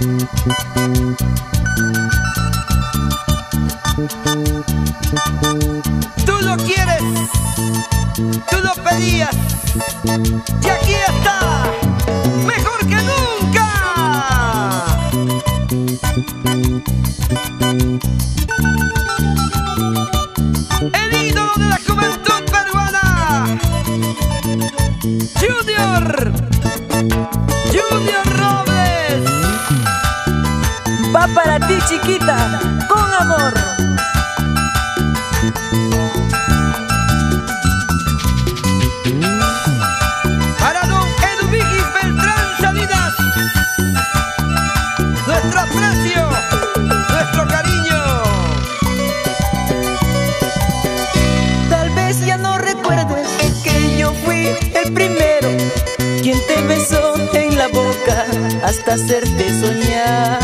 Tú lo quieres, tú lo pedías, y aquí está, mejor que nunca. El ídolo de la juventud peruana, Junior Robles. Va para ti, chiquita, con amor. Para don Eduvigis Beltrán Salinas, nuestro aprecio, nuestro cariño. Tal vez ya no recuerdes que yo fui el primero quien te besó en la boca hasta hacerte soñar.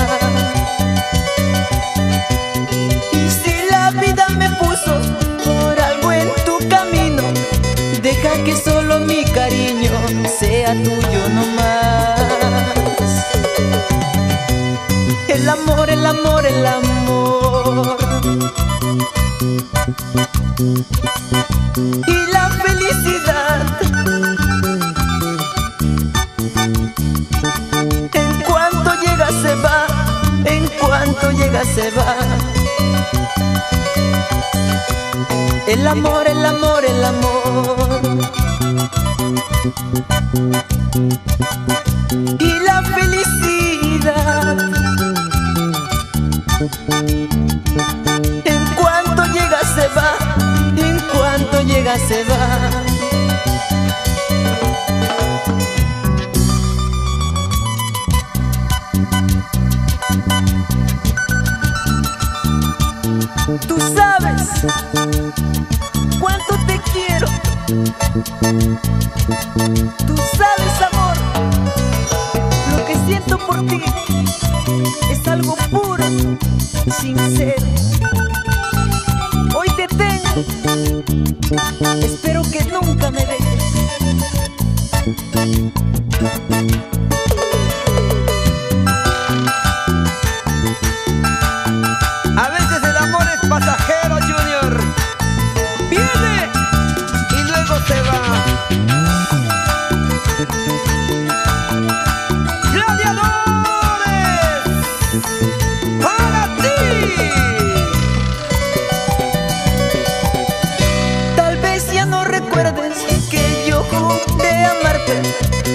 Que solo mi cariño sea tuyo nomás. El amor, el amor, el amor. Y la felicidad. En cuanto llega se va, en cuanto llega se va. El amor, el amor, el amor. Y la felicidad. En cuanto llega se va, en cuanto llega se va. Tú sabes cuánto te quiero. Tú sabes, amor, lo que siento por ti es algo puro, sincero. Hoy te tengo, espero que nunca me dejes.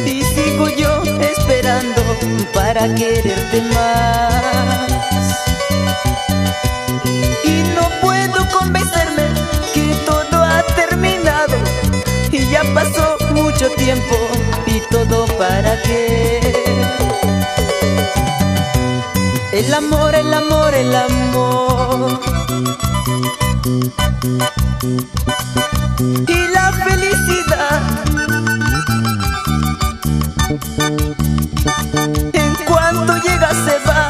Y sigo yo esperando para quererte más. Y no puedo convencerme que todo ha terminado. Y ya pasó mucho tiempo y todo para qué. El amor, el amor, el amor. Y la felicidad. En cuanto llega se va,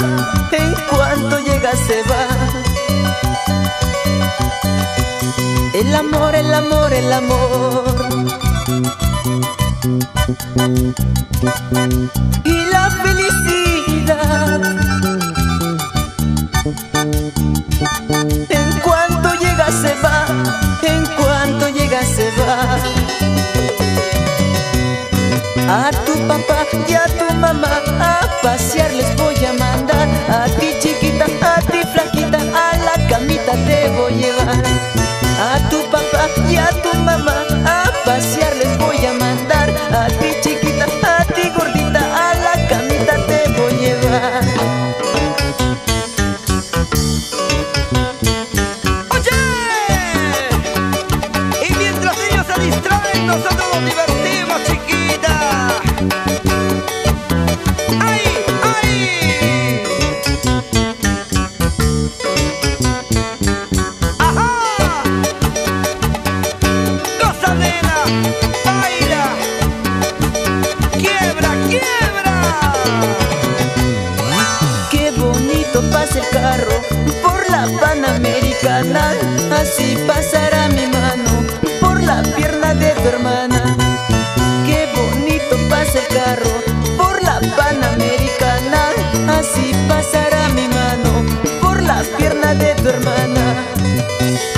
en cuanto llega se va. El amor, el amor, el amor. Y la felicidad. En cuanto llega se va, en cuanto llega se va. A tu papá y a tu mamá a pasear les voy a mandar. A ti chiquita, a ti flaquita, a la camita te voy a llevar. A tu papá y a tu mamá a pasear les voy a mandar. A ti chiquita, a ti gordita, a la camita te voy a llevar. ¡Oye! Y mientras ellos se distraen, nosotros nos divertimos, chiquita. Pasa el carro por la Panamericana, así pasará mi mano por la pierna de tu hermana. Qué bonito pasa el carro por la Panamericana, así Panamericana.